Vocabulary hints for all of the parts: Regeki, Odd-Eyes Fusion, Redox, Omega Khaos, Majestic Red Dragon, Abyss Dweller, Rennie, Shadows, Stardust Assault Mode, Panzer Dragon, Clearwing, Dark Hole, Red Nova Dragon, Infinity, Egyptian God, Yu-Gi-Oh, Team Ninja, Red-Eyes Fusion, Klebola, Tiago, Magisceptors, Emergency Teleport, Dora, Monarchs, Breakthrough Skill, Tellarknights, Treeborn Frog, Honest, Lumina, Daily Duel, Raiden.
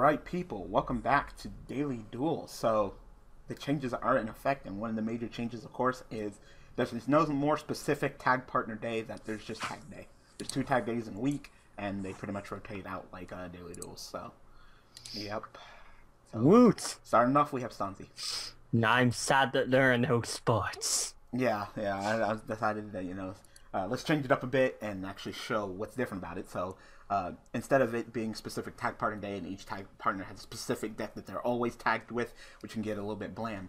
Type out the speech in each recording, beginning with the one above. Alright people, welcome back to Daily Duel. So the changes are in effect, and one of the major changes of course is there's no more specific tag partner day, that there's just tag day. There's two tag days in a week and they pretty much rotate out like Daily Duel, so yep. So, woot! Starting off we have Stonzy. Now I'm sad that there are no sports. Yeah, I decided that, you know, let's change it up a bit and actually show what's different about it. So instead of it being specific tag partner day and each tag partner has a specific deck that they're always tagged with, which can get a little bit bland,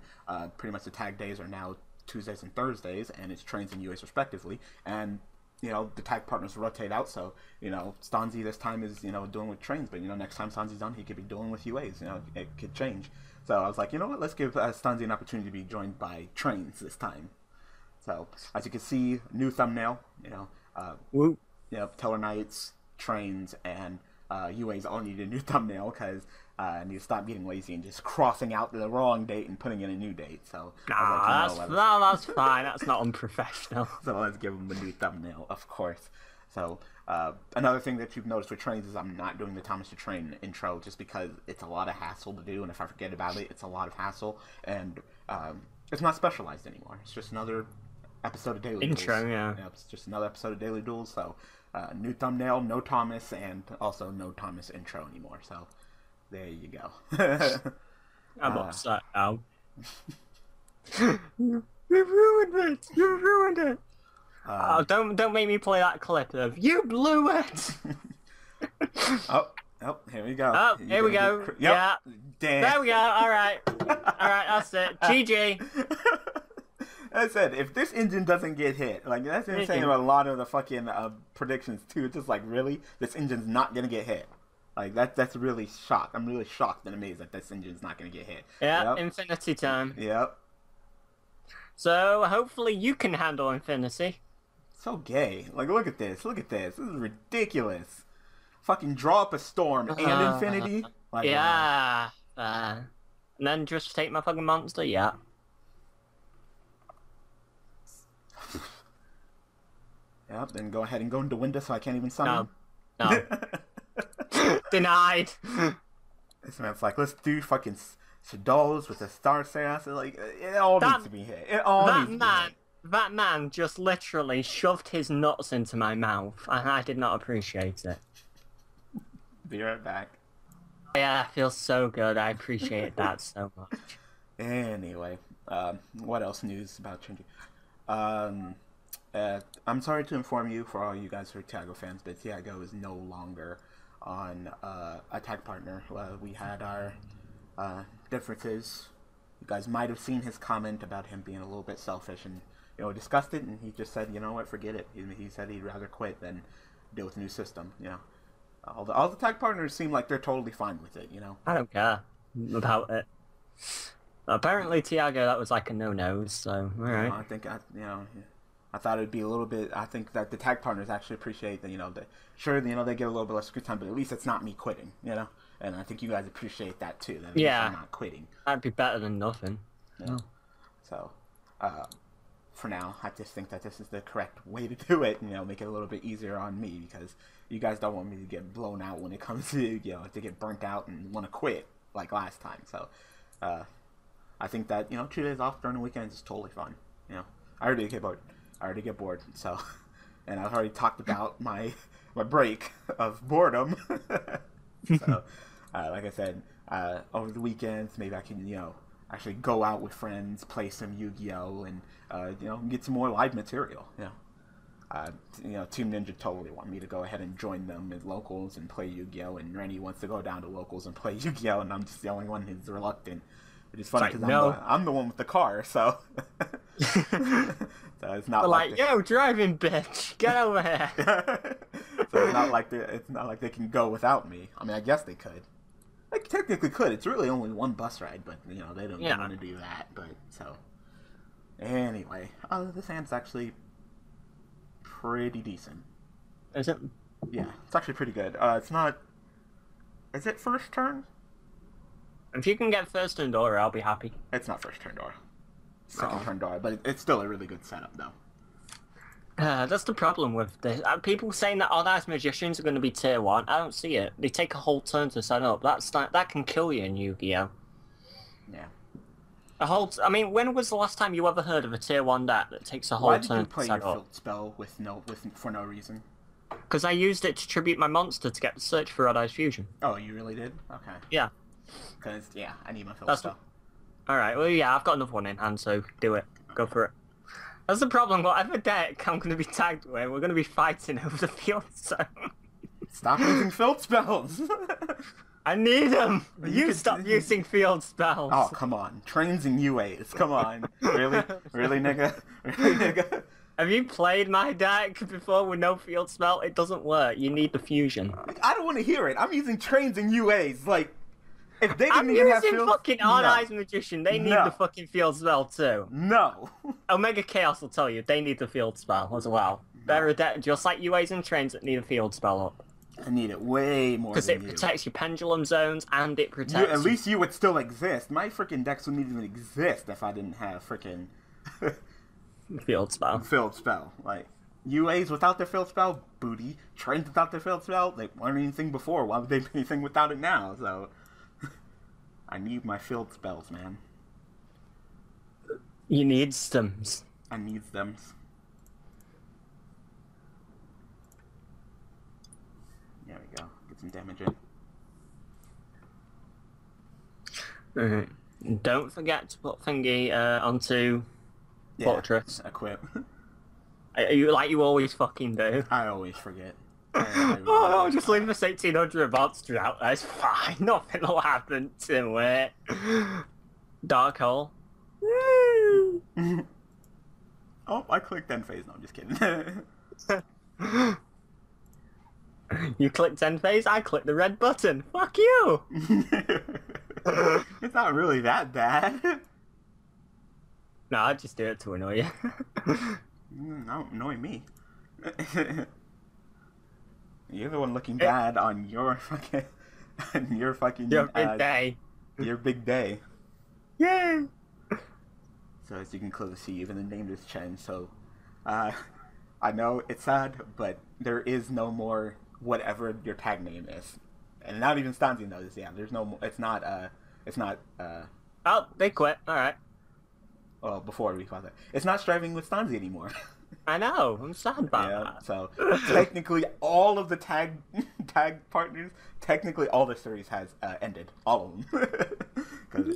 pretty much the tag days are now Tuesdays and Thursdays, and it's Trains and UAs respectively. And, you know, the tag partners rotate out, so, you know, Stonzy this time is, you know, doing with Trains, but, you know, next time Stonzy's on, he could be doing with UAs, you know, it could change. So I was like, you know what, let's give Stonzy an opportunity to be joined by Trains this time. So, as you can see, new thumbnail, you know, Teller Knights, Trains, and UAs all need a new thumbnail, because I need to stop getting lazy and just crossing out the wrong date and putting in a new date. So, nah, like, that's fine, that's not unprofessional. So let's give them a new thumbnail, of course. So, another thing that you've noticed with Trains is I'm not doing the Thomas the Train intro, just because it's a lot of hassle to do, and if I forget about it, it's a lot of hassle, and it's not specialized anymore. It's just another episode of Daily Intro, Duels. Yeah, it's just another episode of Daily Duels. So, new thumbnail, no Thomas, and also no Thomas intro anymore. So, there you go. I'm upset now. You ruined it. You ruined it. Oh, don't make me play that clip of you blew it. Oh, here we go. Oh, here we go. Yep. Yeah. Damn. There we go. All right. That's it. GG. I said, if this engine doesn't get hit, like, that's what I'm saying about a lot of the fucking predictions, too. It's just like, really? This engine's not going to get hit. Like, that's really shocked. I'm really shocked and amazed that this engine's not going to get hit. Yeah, yep. Infinity time. Yep. So, hopefully you can handle Infinity. So gay. Like, look at this. Look at this. This is ridiculous. Fucking draw up a storm and Infinity. Like, yeah. And then just take my fucking monster. Yeah. Yep, then go ahead and go into window so I can't even summon. No. Denied. This man's like, let's do fucking Shadows with a Star Seance. Like, it all needs to be hit. It all needs to be hit. That man just literally shoved his nuts into my mouth, and I did not appreciate it. Be right back. Yeah, it feels so good. I appreciate that so much. Anyway, what else news about changing? I'm sorry to inform you, for all you guys who are Tiago fans, but Tiago is no longer on a tag partner. We had our differences. You guys might have seen his comment about him being a little bit selfish, and, you know, discussed it, and he just said, you know what, forget it. He said he'd rather quit than deal with a new system, you know. All the tag partners seem like they're totally fine with it, you know. I don't care about it. Apparently, Tiago, that was like a no-no, so, alright. You know, I think, you know... Yeah. I thought it would be a little bit, I think that the tag partners actually appreciate that, you know, that, sure, you know, they get a little bit less screen time, but at least it's not me quitting, you know? And I think you guys appreciate that, too, that I'm not quitting. That'd be better than nothing. Yeah. No. So, for now, I just think that this is the correct way to do it, you know, make it a little bit easier on me, because you guys don't want me to get blown out when it comes to, you know, to get burnt out and want to quit, like last time. So, I think that, you know, 2 days off during the weekends is totally fine, you know? I already get bored, so, and I've already talked about my break of boredom. So, like I said, over the weekends, maybe I can, you know, actually go out with friends, play some Yu-Gi-Oh, and, you know, get some more live material, you know. You know, Team Ninja totally want me to go ahead and join them at locals and play Yu-Gi-Oh, and Rennie wants to go down to locals and play Yu-Gi-Oh, and I'm just the only one who's reluctant. It's funny because I'm the one with the car, so... So it's not like yo, driving bitch, get over here. So it's not like they can go without me. I mean, I guess they could. They technically could. It's really only one bus ride, but you know they don't want to do that. But so anyway, this hand's actually pretty decent. Is it? Yeah, it's actually pretty good. It's not. Is it first turn? If you can get first turn Dora, I'll be happy. It's not first turn Dora. Second turn Dora, but it's still a really good setup, though. That's the problem with this. People saying that Odd-Eyes Magicians are going to be tier 1. I don't see it. They take a whole turn to set up. That's not, that can kill you in Yu-Gi-Oh. Yeah. A whole I mean, when was the last time you ever heard of a tier 1 deck that takes a whole turn to set up? Why did you play your field spell with for no reason? Because I used it to tribute my monster to get the search for Odd-Eyes Fusion. Oh, you really did? Okay. Yeah. Because, yeah, I need my field spell. Alright, well, yeah, I've got another one in hand, so do it. Go for it. That's the problem. Whatever deck I'm going to be tagged with, we're going to be fighting over the field, so... Stop using field spells! I need them! You stop using field spells! Oh, come on. Trains and UAs, come on. Really? Really, nigga? Really, nigga? Have you played my deck before with no field spell? It doesn't work. You need the fusion. I don't want to hear it. I'm using trains and UAs, like... If they didn't even have fields, fucking Odd-Eyes Magician. They need the fucking field spell too. No. Omega Chaos will tell you they need the field spell as well. No. They're a deck just like UAs and trains that need a field spell up. I need it way more because it protects your pendulum zones and it protects. You, at least you would still exist. My freaking decks wouldn't even exist if I didn't have freaking field spell. Field spell, like UAs without their field spell, booty. Trains without their field spell, they weren't anything before. Why would they be anything without it now? So. I need my field spells, man. You need stems. I need stems. There we go. Get some damage in. Alright. Don't forget to put thingy onto portraits. Equip. Like you always fucking do. I always forget. Oh, just leave this 1800 monster out there, it's fine, nothing will happen to it. Dark Hole. Woo! Oh, I clicked end phase, no, I'm just kidding. You clicked end phase, I clicked the red button, fuck you! It's not really that bad. No, I just do it to annoy you. Don't annoy me. You're the one looking bad on your fucking, your big day. Your big day. Yeah. So as you can clearly see, even the name is changed. So, I know it's sad, but there is no more whatever your tag name is, and not even Stonzy knows. Yeah, there's no more. It's not. It's not. Oh, they quit. All right. Well, before we call that, it's not striving with Stonzy anymore. I know, I'm sad about that. So, technically, all of the tag partners, technically all the series has ended. All of them.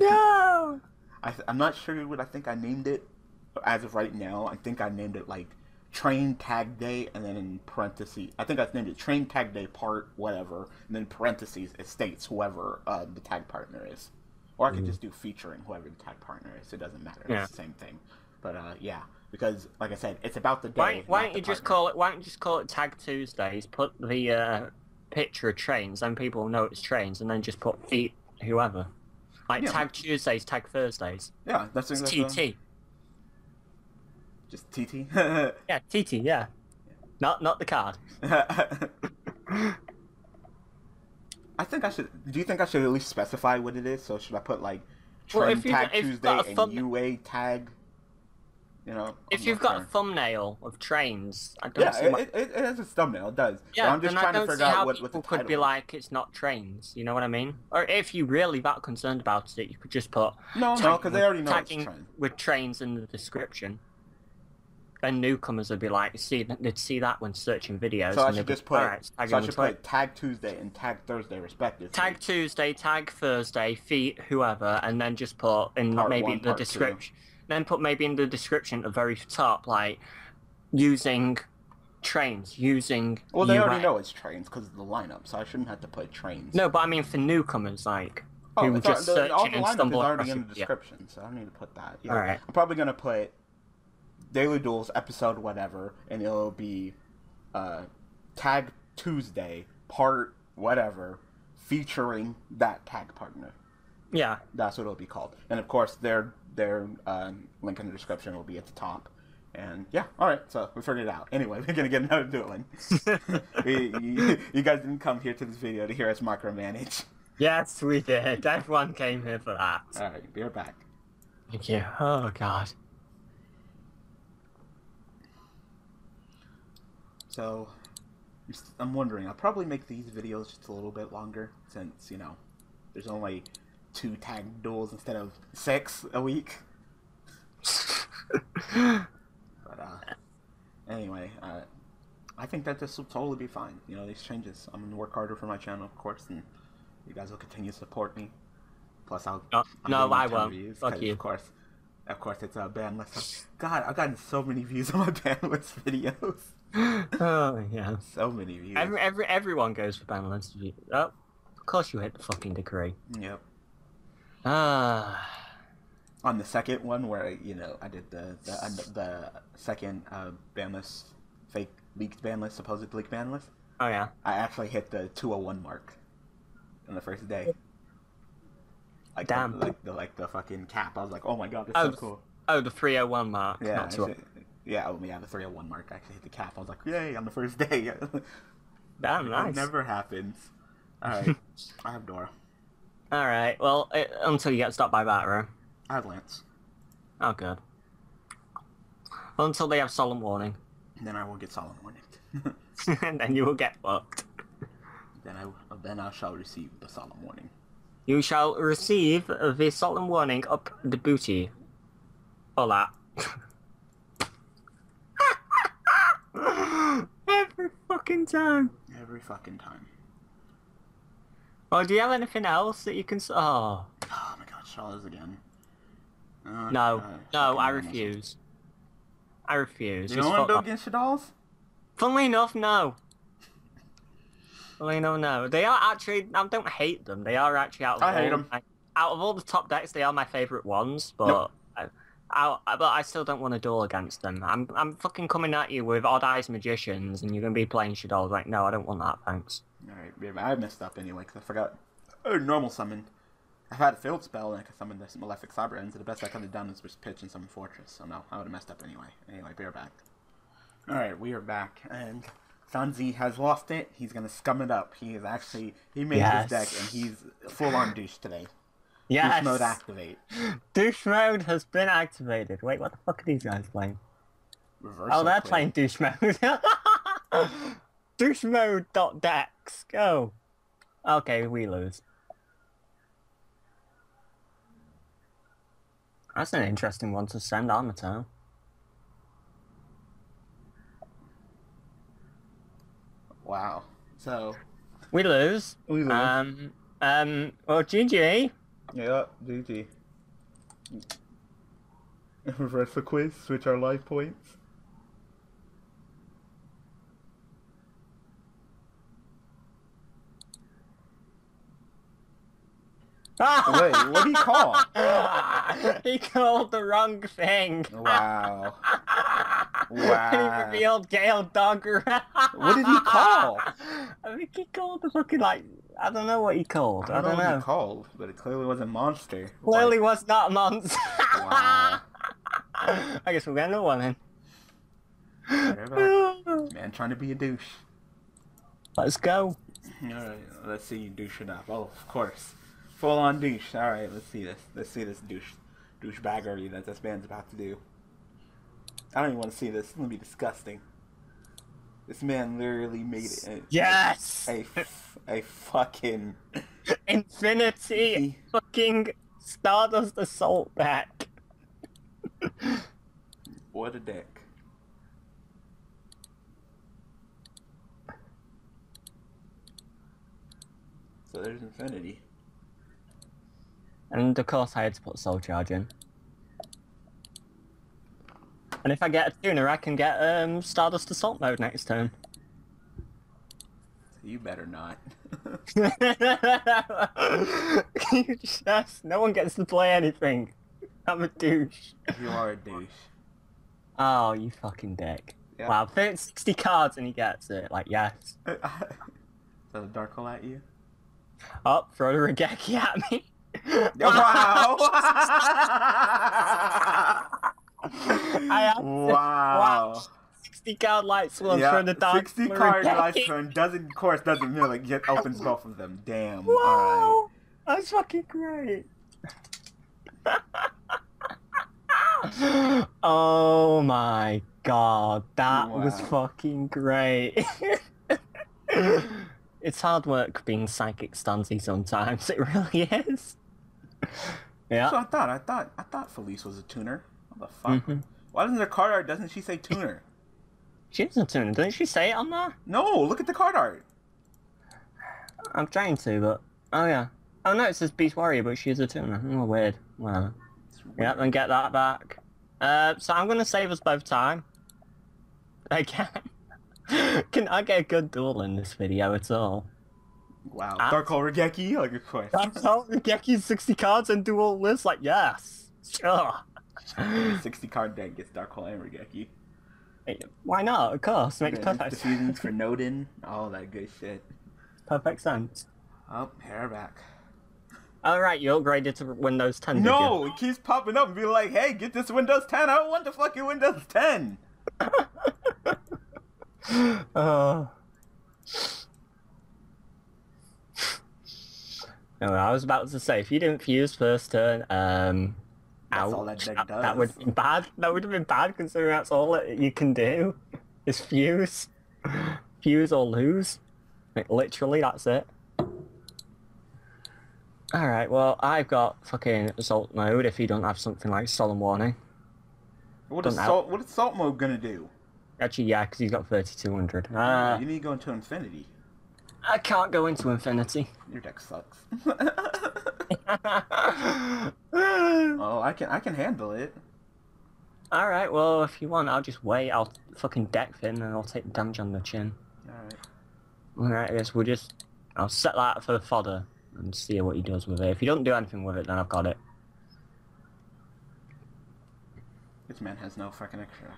No! I'm not sure what I think I named it. As of right now, I think I named it, like, Train Tag Day, and then in parentheses, I think I named it Train Tag Day Part whatever, and then parentheses, it states whoever the tag partner is. Or I could just do featuring whoever the tag partner is. It doesn't matter. Yeah. It's the same thing. But, yeah. Because, like I said, it's about the day. Why don't you just call it? Why don't you just call it Tag Tuesdays? Put the picture of trains, then people will know it's trains, and then just put feet whoever. Like Tag Tuesdays, Tag Thursdays. Yeah, that's exactly. TT. Just TT. Yeah, TT. Yeah. Not the card. I think I should. Do you think I should at least specify what it is? So should I put like Train Tag Tuesday and UA Tag? You know, if you've got a thumbnail of trains, I don't see it has a thumbnail, it does. Yeah, but I'm just trying to figure out what the title could be like. It's not trains, you know what I mean? Or if you're really that concerned about it, you could just put no, because they already know it's train. With trains in the description. And newcomers would be like, they'd see that when searching videos. So I should just put Tag Tuesday and Tag Thursday respectively. Tag Tuesday, Tag Thursday, feat whoever, and then just put in maybe the description. Then put maybe in the description at the very top, like, using trains, using... Well, they already know it's trains because of the lineup, so I shouldn't have to put trains. No, but I mean for newcomers, like, who would just search and stumble across it. All the lineup is already in the description, so I don't need to put that. Yeah. All right. I'm probably going to put Daily Duels, episode whatever, and it'll be Tag Tuesday, part whatever, featuring that tag partner. Yeah. That's what it'll be called. And, of course, their link in the description will be at the top. And yeah, alright, so we figured it out. Anyway, we're gonna get another dueling. You guys didn't come here to this video to hear us micromanage. Yes, we did. Everyone came here for that. Alright, we're back. Thank you. Oh, God. So I'm wondering, I'll probably make these videos just a little bit longer since, you know, there's only 2 tag duels instead of 6 a week. But anyway, I think that this will totally be fine. You know, these changes. I'm gonna work harder for my channel, of course, and you guys will continue to support me. Plus, I won't. Reviews, fuck you. Of course, it's a ban list. God, I've gotten so many views on my ban list videos. Oh yeah, so many views. Everyone goes for ban list views. Oh, of course, you hit the fucking degree. Yep. On the second one, where I did the second ban list, fake leaked ban list, supposed leaked ban list. Oh yeah. I actually hit the 201 mark on the first day. Like, damn. Like the fucking cap. I was like, oh my god, this is so cool. Oh, the 301 mark. Yeah, not yeah, the 301 mark. I actually hit the cap. I was like, yay, on the first day. Damn, nice. It never happens. All right, I have Dora. All right, well, until you get stopped by Batterer. I have Lance. Oh, good. Well, until they have Solemn Warning. And then I will get Solemn Warning. And then you will get fucked. Then I shall receive the Solemn Warning. You shall receive the Solemn Warning up the booty. Hola. Every fucking time. Every fucking time. Oh, do you have anything else that you can... Oh. Oh my god, Shadows again. No. No, I refuse. I refuse. You don't want to go against Shadows? Funnily enough, no. Well, you know, no. They are actually... I don't hate them. They are actually out of all the top decks, they are my favourite ones, but... Nope. I still don't want to duel against them. I'm fucking coming at you with Odd-Eyes Magicians, and you're going to be playing Shadows. Like, no, I don't want that, thanks. Alright, I messed up anyway, because I forgot... Oh, normal summoned. I've had a field spell, and I could summon this Malefic Cyber End, so the best I could have done is just pitch and summon Fortress. So no, I would have messed up anyway. Anyway, we are back. Alright, we are back, and... Stonzy has lost it. He's gonna scum it up. He is actually he made his deck and he's full on douche today. Yes. Douche mode activate. Douche mode has been activated. Wait, what the fuck are these guys playing? Reversal they're playing douche mode. Douche mode .dex. Go. Okay, we lose. That's an interesting one to send on the town. Wow. So we lose. We lose. Well, GG. Yeah, GG. Reverse the quiz. Switch our life points. Wait, what did he call? He called the wrong thing. Wow. Wow. He revealed Gale Dogger. What did he call? I think he called the fucking, like, I don't know what he called. I don't know what he called, but it clearly was a monster. Clearly was not a monster. Wow. I guess we'll get another one in. Man, trying to be a douche. Let's go. Alright, let's see you douche it up. Oh, of course. Full on douche. Alright, let's see this. Let's see this douchebaggery that this man's about to do. I don't even want to see this. It's going to be disgusting. This man literally made it. Yes! A fucking... Infinity fucking Stardust Assault deck. What a deck. So there's Infinity. And of course I had to put Soul Charge in. And if I get a tuner, I can get Stardust Assault Mode next turn. You better not. You just, no one gets to play anything. I'm a douche. You are a douche. Oh, you fucking dick. Yep. Wow, 60 cards and he gets it. Like, yes. Is that a Dark Hole at you? Oh, throw the Regeki at me. Wow! I have wow! Watch 60 card light swarm from the dark. 60 card light swarm doesn't mean like just opens both of them. Damn! Wow! All right. That's fucking great. Oh my god, that was fucking great. It's hard work being psychic Stonzy sometimes, it really is. Yeah. So I thought Felice was a tuner. What the fuck? Mm-hmm. Why doesn't her card art, doesn't she say tuner? She is a tuner, doesn't she say it on that? No, look at the card art. I'm trying to, but... Oh yeah. Oh no, it says Beast Warrior, but she is a tuner. Oh, weird. Wow. Weird. Yeah, then get that back. So I'm gonna save us both time. Again. Can I get a good duel in this video at all? Wow. Dark Hole Regeki? Oh, good question. Dark Hole Regeki 60 cards and dual lists? Like, yes. Sure. 60 card deck gets Dark Hole and Regeki. Why not? Of course. Makes perfect sense. For Noden, all that good shit. Perfect sense. Oh, hair back. Alright, you upgraded to Windows 10. No, it keeps popping up and be like, hey, get this Windows 10. I don't want the fucking Windows 10. No, I was about to say, if you didn't fuse first turn, that's all that deck does. That would have been bad. That would have been bad, considering that's all that you can do is fuse, fuse or lose. Like, literally, that's it. All right. Well, I've got fucking assault mode. If you don't have something like Solemn Warning, what is assault mode gonna do? Actually, yeah, because he's got 3,200. You need to go into Infinity. I can't go into Infinity. Your deck sucks. Oh, I can handle it. All right, well, if you want, I'll just wait. I'll fucking deck him, and I'll take damage on the chin. All right. All right, I guess we'll just... I'll set that for fodder and see what he does with it. If he doesn't do anything with it, then I've got it. This man has no fucking extra.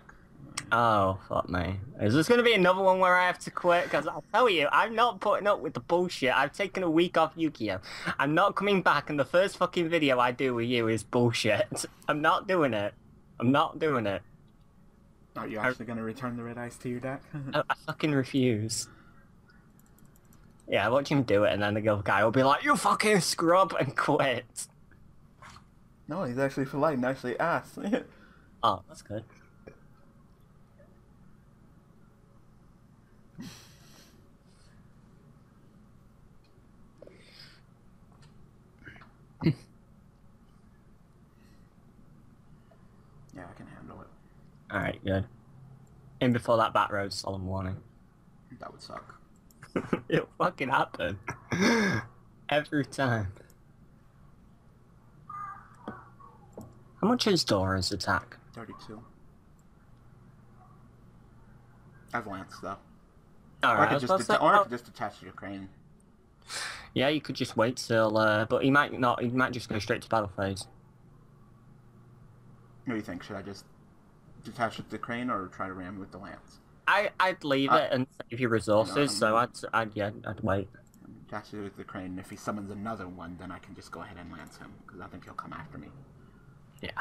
Oh, fuck me. Is this going to be another one where I have to quit? Because I'll tell you, I'm not putting up with the bullshit. I've taken a week off Yu-Gi-Oh! I'm not coming back, and the first fucking video I do with you is bullshit. I'm not doing it. I'm not doing it. Are you actually going to return the Red-Eyes to your deck? I fucking refuse. Yeah, I watch him do it, and then the guy will be like, you fucking scrub, and quit. No, he's actually polite and actually asks. Oh, that's good. Yeah, I can handle it. Alright, good. In before that back road, Solemn Warning. That would suck. It'll fucking happen. Every time. How much is Dora's attack? 32. I have Lance, though. Alright, or I could just attach to your crane. Yeah, you could just wait till, but he might not, he might just go straight to battle phase. What do you think? Should I just detach with the crane or try to ram with the lance? I'd leave it and save your resources, I'd wait. Detach it with the crane, and if he summons another one, then I can just go ahead and lance him, because I think he'll come after me. Yeah.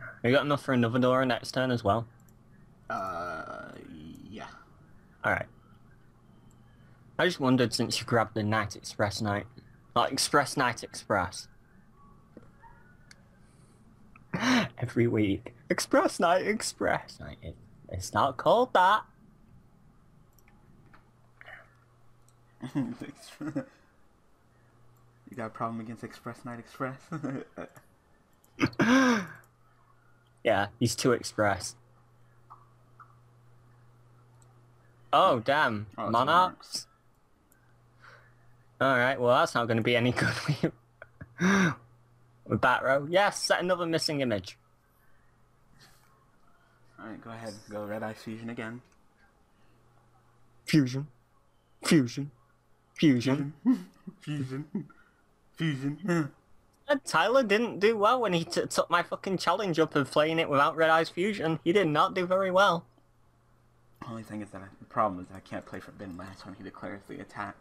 Have you got enough for another Dora next turn as well? Yeah. Alright. I just wondered since you grabbed the Night Express Knight. Like, Express Night Express. Every week. Express Night Express. It's not called that. You got a problem against Express Night Express? Yeah, he's too express. Oh, damn. Oh, Monarchs? Alright, well, that's not going to be any good. With back row. Yes, set another missing image. Alright, go ahead. Go Red-Eyes Fusion again. Fusion. Fusion. Fusion. Fusion. Fusion. Fusion. Tyler didn't do well when he took my fucking challenge up of playing it without Red-Eyes Fusion. He did not do very well. The only thing is that the problem is I can't play Forbidden Lance when he declares the attack.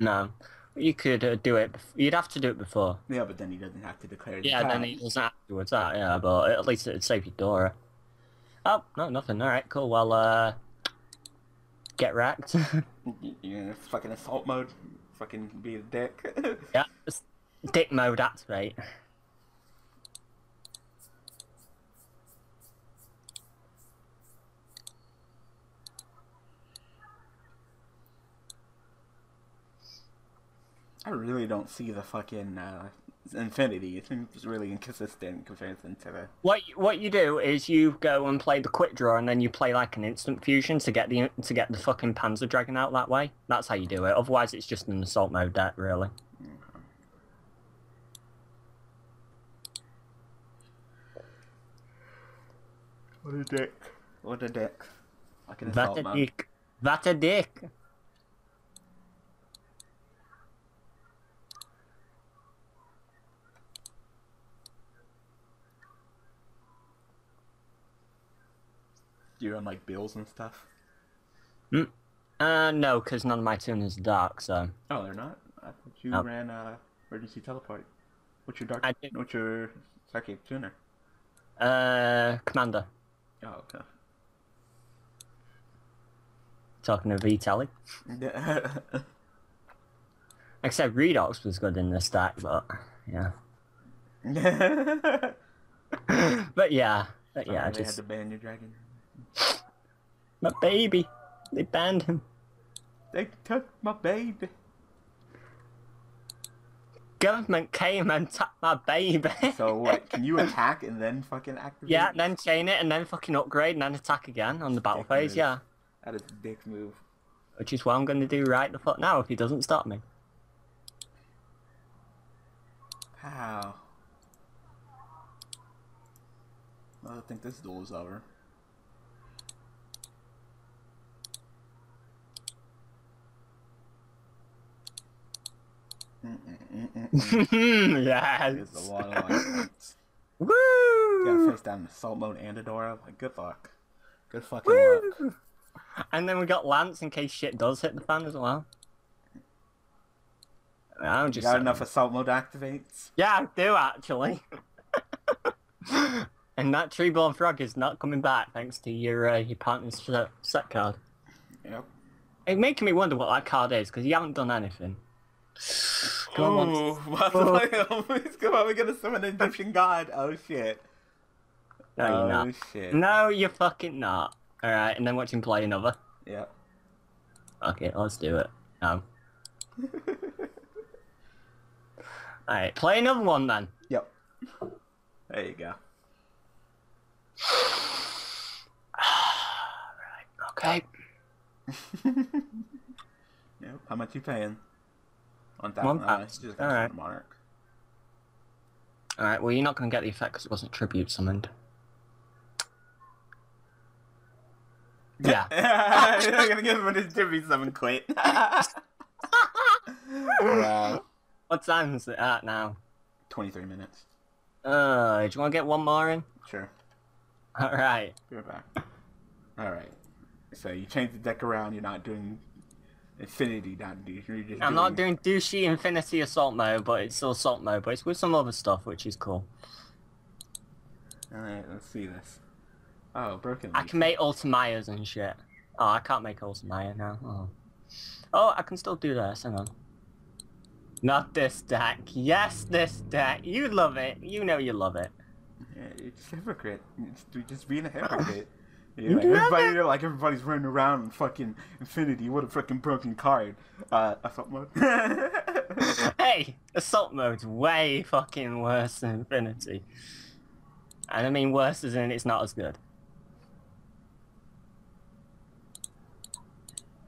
No. You could do it. You'd have to do it before. Yeah, but then he doesn't have to declare the attack. Yeah, then he doesn't have to do that, yeah, but at least it'd save you Dora. Oh, no, nothing. Alright, cool. Well, get racked. You're in fucking assault mode. Fucking be a dick. Yeah, dick mode activate. I really don't see the fucking Infinity. It's really inconsistent in comparison to the... What you do is you go and play the Quickdraw, and then you play like an Instant Fusion to get the fucking Panzer Dragon out that way. That's how you do it. Otherwise, it's just an assault mode deck, really. Okay. What a dick! What a dick! Like an assault mode. Dick! What a dick! You on like Beals and stuff? No, because none of my tuners are dark, so. Oh, they're not? I thought you ran emergency teleport. What's your dark? What's your psychic tuner? Commander. Oh, okay. Talking to V-Tally. Except Redox was good in the stack, but yeah. But yeah. They had to ban your dragon. My baby. They banned him. They took my baby. Government came and took my baby. So what? Can you attack and then fucking activate? Yeah, and then chain it and then fucking upgrade and then attack again on the battle phase, yeah. That is a dick move. Which is what I'm going to do right the fuck now if he doesn't stop me. Wow. I don't think this duel is over. Yes. There's a lot of lights. Woo! You gotta face down Assault Mode and Dora. Like, good luck. Good fucking luck. And then we got Lance in case shit does hit the fan as well. I just got enough Assault Mode activates? Yeah, I do actually. And that Treeborn Frog is not coming back thanks to your partner's set card. Yep. It's making me wonder what that card is because you haven't done anything. Come on. Ooh, what the fuck? Come on, we're gonna summon an Egyptian god. Oh shit. No, you're not. Oh shit. No, you're fucking not. Alright, and then watch him play another. Yeah. Okay, let's do it. No. Alright, play another one then. Yep. There you go. Right, okay. Yep, how much you paying? On that one, alright. Monarch. Alright, well you're not going to get the effect because it wasn't tribute summoned. Yeah. You're not going to give him his tribute summon quit. Wow. What time is it at now? 23 minutes. Do you want to get one more in? Sure. Alright. You're back. Alright. So you change the deck around, you're not doing... Infinity, I'm not doing douchey Infinity Assault Mode, but it's still Assault Mode, but it's with some other stuff, which is cool. Alright, let's see this. Oh, broken. I can make Ultimayas and shit. Oh, I can't make Ultimaya now. Oh. Oh, I can still do this, hang on. Not this deck. Yes, this deck. You love it. You know you love it. Yeah, you're just a hypocrite. You're just being a hypocrite. You're like, everybody's running around in fucking Infinity. What a fucking broken card. Assault mode. Hey, assault mode's way fucking worse than Infinity. And I mean worse as in it's not as good.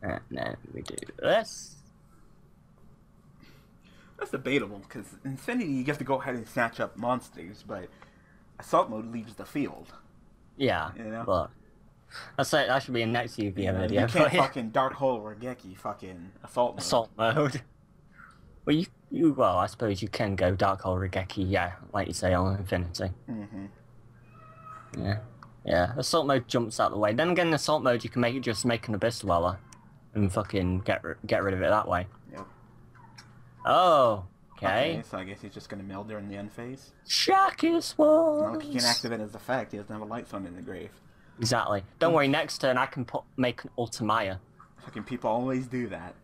And then we do this. That's debatable because Infinity you have to go ahead and snatch up monsters, but assault mode leaves the field. Yeah, you know? But. That's like, that should be a next UV video. You can't fucking Dark Hole Regeki fucking Assault Mode. Assault Mode. Well, well, I suppose you can go Dark Hole Regeki, yeah, like you say, on Infinity. Mm-hmm. Yeah. Yeah, Assault Mode jumps out the way. Then again, in Assault Mode, you can make it just make an Abyss Dweller and fucking get rid of it that way. Yep. Oh, okay. So I guess he's just going to mill during the end phase. Shock is one. No, he can activate his effect. He doesn't have a light sun in the grave. Exactly. Don't worry, next turn I can make an Ultimaya. Fucking people always do that.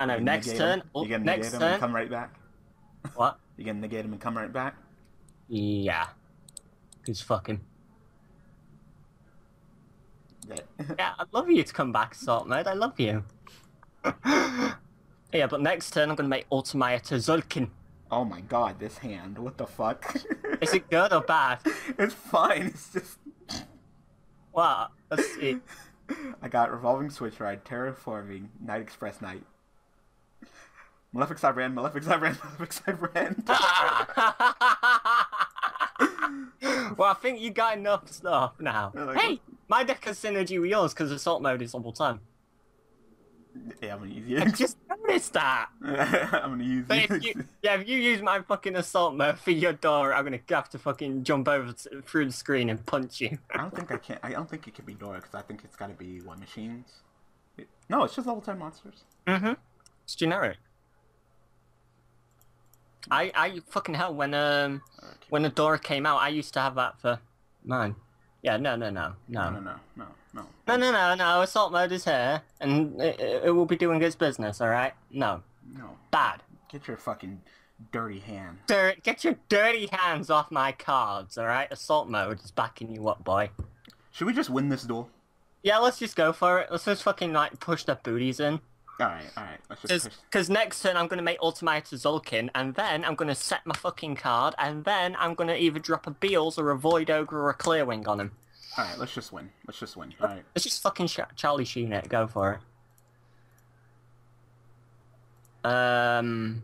I know. Next turn, you can negate him and come right back. What? You can negate him and come right back. Yeah. He's fucking. Yeah, I'd love you to come back, Assault Mode. I love you. Yeah, but next turn I'm gonna make Ultimaya Tzolkin. Oh my god, this hand. What the fuck? Is it good or bad? It's fine. It's just. Wow. Let's see. I got Revolving Switch Ride, Terraforming, Night Express Knight, Malefic Cyber End, Malefic Cyber End, Malefic Cyber End. Well, I think you got enough stuff now. Like, hey, my deck has synergy with yours because Assault Mode is all time. Yeah, I'm gonna use you. I just noticed that. I'm gonna use if you use my fucking Assault Mode for your Dora, I'm gonna have to fucking jump over through the screen and punch you. I don't think I can. I don't think it can be Dora because I think it's gotta be what machines. No, it's just level 10 monsters. Mm-hmm. It's generic. I fucking hell when the Dora came out, I used to have that for mine. Yeah, no. Assault Mode is here, and it will be doing its business. All right, no, bad. Get your fucking dirty hands. Get your dirty hands off my cards. All right, Assault Mode is backing you up, boy. Should we just win this duel? Yeah, let's just go for it. Let's just fucking like push their booties in. All right. Because next turn I'm going to make Ultimaya Tzolkin, and then I'm going to set my fucking card, and then I'm going to either drop a Beals or a Void Ogre or a Clearwing on him. All right, let's just win. All right. Let's just fucking Charlie Sheen it. Go for it. Oh,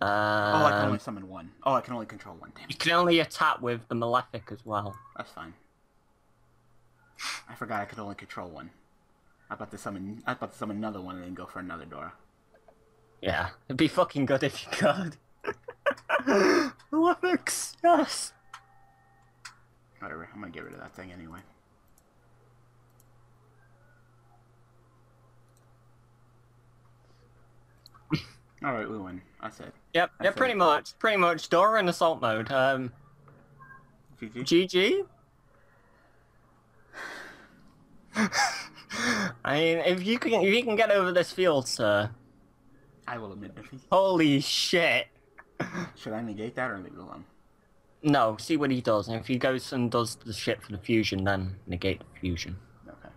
I can only summon one. Oh, I can only control one. Damn. You can only attack with the Malefic as well. That's fine. I forgot I could only control one. I about to summon another one and then go for another Dora. Yeah, it'd be fucking good if you could. Malefics, yes. Whatever, I'm gonna get rid of that thing anyway. All right, we win. That's it. Yep. That's pretty much. Dora in Assault Mode. GG. GG. I mean, if you can get over this field, sir. I will admit defeat. Holy shit! Should I negate that or leave it alone? No, see what he does, and if he goes and does the shit for the fusion, then negate the fusion. Okay.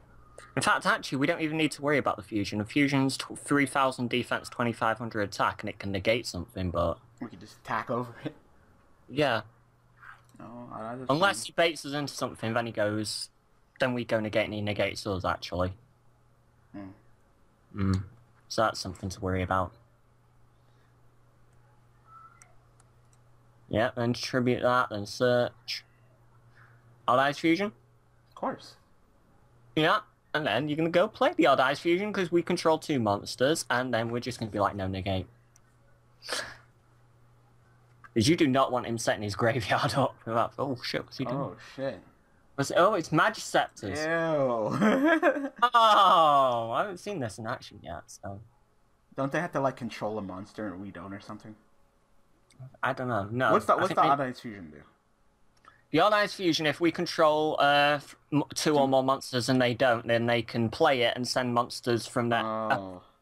In fact, actually, we don't even need to worry about the fusion. The fusion's 3,000 defense, 2,500 attack, and it can negate something, but... We could just attack over it? Yeah. No, I just... Unless he baits us into something, then he goes... Then we go negate and he negates us, actually. So that's something to worry about. Yeah, then tribute that, then search. Odd-Eyes Fusion? Of course. Yeah, and then you're going to go play the Odd-Eyes Fusion because we control two monsters, and then we're just going to be like, no, negate. Because you do not want him setting his graveyard up. Without, oh, shit, what's he doing? Oh, shit. Oh, it's Magisceptors. Ew. Oh, I haven't seen this in action yet, so... Don't they have to, like, control a monster and we don't or something? I don't know, no. What's the Odd-Eyes Fusion do? The Odd-Eyes Fusion, if we control two or more monsters and they don't, then they can play it and send monsters from that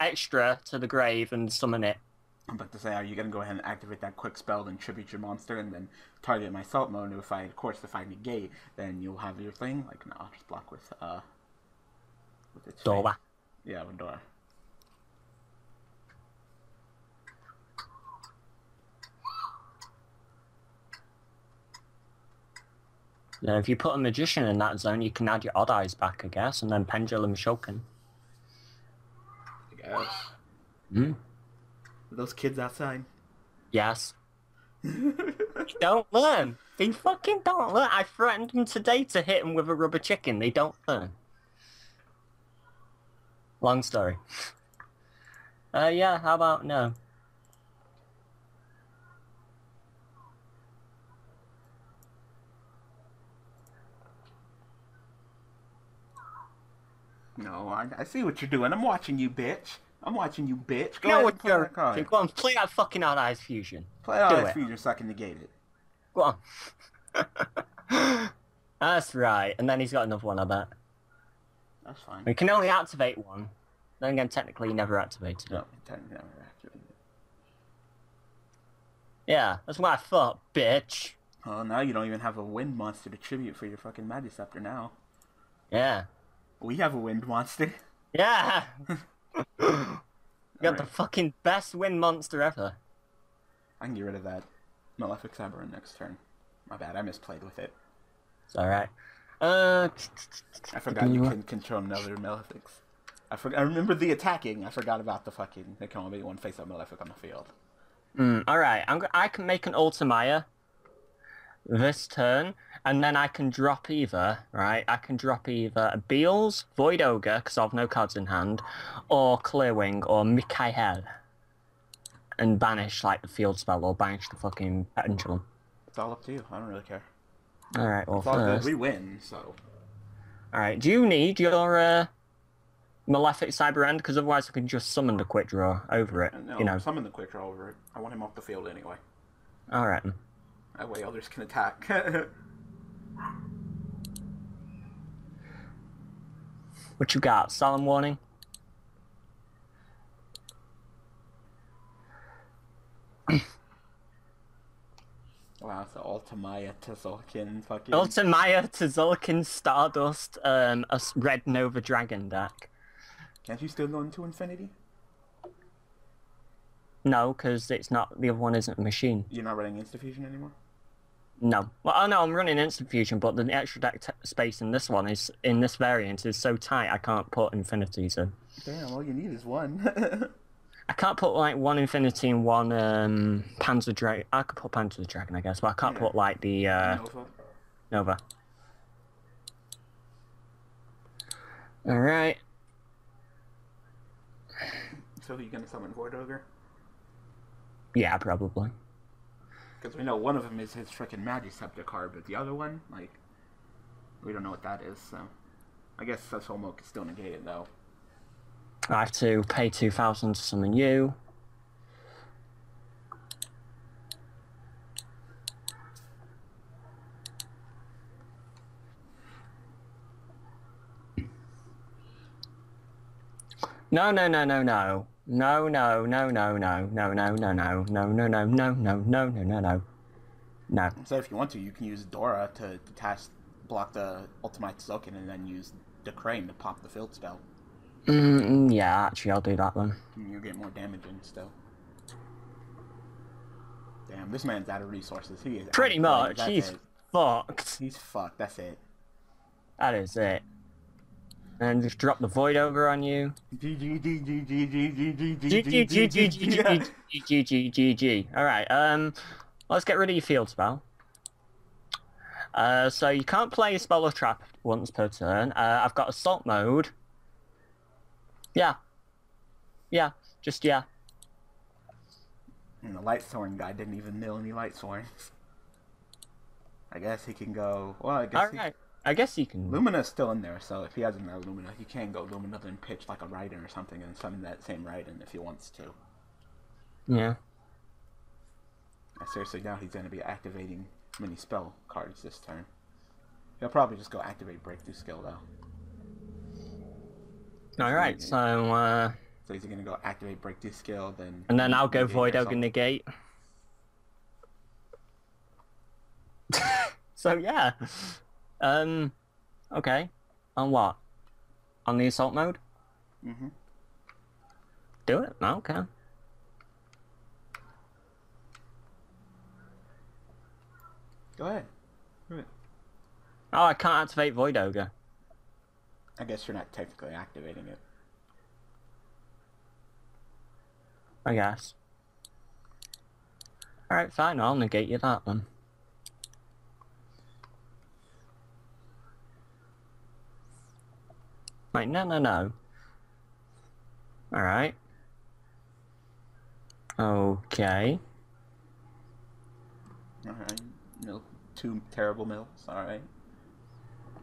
extra to the grave and summon it. I'm about to say, are you going to go ahead and activate that quick spell and tribute your monster and then target my Assault Mode? If I, of course, if I negate, then you'll have your thing. Like, no, I'll just block with its Dora. Yeah, with Dora. Now, if you put a Magician in that zone, you can add your Odd-Eyes back, I guess, and then Pendulum Shulkin. I guess. Hmm. Those kids outside. Yes. Don't learn. They fucking don't learn. I threatened them today to hit them with a rubber chicken. They don't learn. Long story. Yeah, how about no? No, I see what you're doing. I'm watching you, bitch. Go ahead and play that card. Go on, play that fucking Odd-Eyes Fusion. Play Odd-Eyes Fusion so I can negate it. Go on. That's right. And then he's got another one, I bet. That's fine. We can only activate one. Then again, technically, you never activated it. No, technically, never activated it. Yeah, that's what I thought, bitch. Oh, now you don't even have a wind monster to tribute for your fucking Magisceptor now. Yeah. We have a wind monster. Yeah! We got the fucking best wind monster ever. I can get rid of that Malefic Cyber End next turn. My bad, I misplayed with it. It's alright. I forgot you can control another Malefics. I remember the attacking, I forgot about the fucking... There can only be one face-up Malefic on the field. Alright, I can make an Ultimaya this turn, and then I can drop either, right? I can drop either a Beals, Void Ogre, because I have no cards in hand, or Clearwing, or Mikael, and banish, like, the field spell, or banish the fucking pendulum. It's all up to you. I don't really care. Alright, well, first... We win, so... Alright, do you need your, Malefic Cyber End, because otherwise I can just summon the Quickdraw over it. No, you know. Summon the Quickdraw over it. I want him off the field anyway. Alright. That way others can attack. What you got? Solemn Warning? Wow, so Ultimaya Tzolkin fucking... Ultimaya Tzolkin Stardust a Red Nova Dragon deck. Can't you still go into Infinity? No, because it's not... The other one isn't a machine. You're not running Instant Fusion anymore? No. Well, oh no, I'm running Instant Fusion, but the extra deck space in this one is... In this variant is so tight I can't put Infinities in. Damn, all you need is one. I can't put, like, one Infinity and one Panzer Dragon. I could put Panzer Dragon, I guess, but I can't put, like, the... Nova. Alright. So are you going to summon Void Ogre? Yeah, probably. Because we know one of them is his frickin' Magisceptor card, but the other one, like... We don't know what that is, so... I guess Assault Mode is still negated, though. I have to pay 2,000 to summon you. No. So if you want to, you can use Dora to block the Ultimate Tzolkin and then use the Crane to pop the field spell. Yeah, actually, I'll do that then. You'll get more damage in still. Damn, this man's out of resources. He is pretty much. He's fucked. He's fucked. That's it. That is it. And just drop the Void Ogre on you. GG. All right. Let's get rid of your field spell. So you can't play a spell or trap once per turn. I've got Assault Mode. Yeah. And the Lightsworn guy didn't even mill any Lightsworns. I guess he can go... Well, I guess I guess he can... Lumina's still in there, so if he hasn't got Lumina, he can go Lumina and pitch like a Raiden or something and summon that same Raiden if he wants to. Yeah. I seriously doubt he's going to be activating many spell cards this turn. He'll probably just go activate Breakthrough Skill, though. Alright, so, So he's gonna go activate Breakthrough Skill, then... And then I'll go Void Ogre Negate. So, yeah. Okay. On what? On the Assault Mode? Mm-hmm. Do it? Okay. Go ahead. Do it. Oh, I can't activate Void Ogre. I guess you're not technically activating it. I guess. Alright, fine, I'll negate you that one. Like, no. Alright. Okay. Alright, two terrible mills, alright.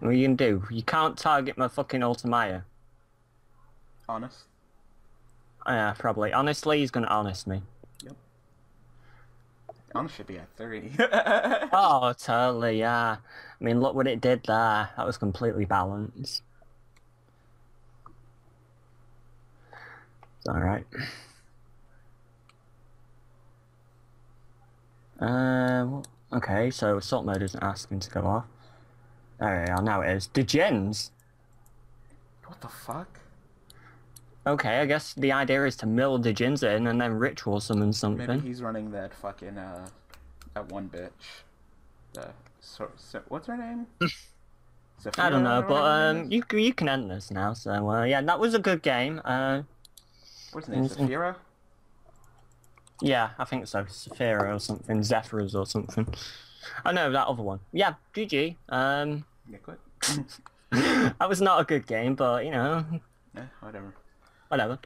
What are you gonna do? You can't target my fucking Ultimaya. Honest? Yeah, probably. Honestly, he's gonna honest me. Yep. Honest should be at 30. Oh, totally, yeah. I mean, look what it did there. That was completely balanced. All right. Okay, so assault mode isn't asking to go off. There we are, now it is. Degens! What the fuck? Okay, I guess the idea is to mill Degens in and then ritual summon something. Maybe he's running that fucking, that one bitch. The, so what's her name? Sophia, I don't know, but, you can end this now, so, yeah, that was a good game. What's her name, Saphira? Yeah, I think so. Saphira or something, Zephyrus or something. Oh no, that other one. Yeah, GG. Yeah, quit. That was not a good game, but you know. Yeah, whatever. Whatever.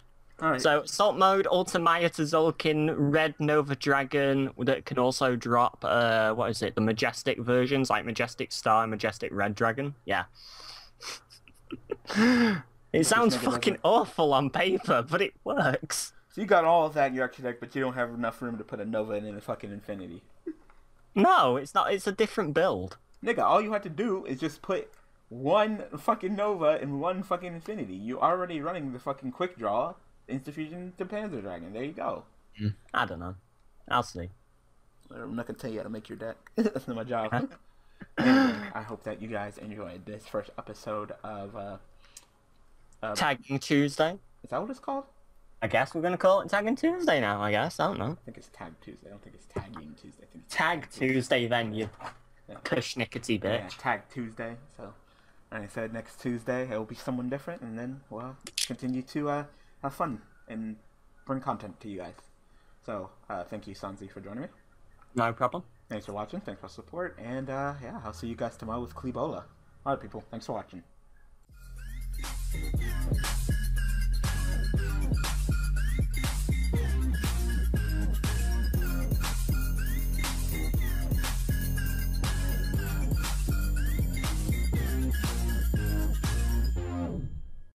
Alright. So, Assault Mode, Ultimaya Tzolkin, Red Nova Dragon, that can also drop, what is it, the Majestic versions, like Majestic Star and Majestic Red Dragon? Yeah. It sounds fucking awful on paper, but it works. So you got all of that in your extra deck, but you don't have enough room to put a Nova in a fucking Infinity. No, it's not. It's a different build. Nigga, all you have to do is just put one fucking Nova and one fucking Infinity. You're already running the fucking Quickdraw, Instant Fusion to Panzer Dragon. There you go. I don't know. I'll see. I'm not going to tell you how to make your deck. That's not my job. Anyway, I hope that you guys enjoyed this first episode of... Tagging Tuesday. Is that what it's called? I guess we're going to call it Tagging Tuesday now, I guess. I don't know. I think it's Tag Tuesday. I don't think it's Tagging Tuesday. I think it's Tag Tuesday then, you pushnickety bitch. Yeah, Tag Tuesday. So, like I said, next Tuesday it will be someone different, and then we'll continue to have fun and bring content to you guys. So, thank you, Stonzy, for joining me. No problem. Thanks for watching. Thanks for support. And, yeah, I'll see you guys tomorrow with Klebola. All right, people. Thanks for watching.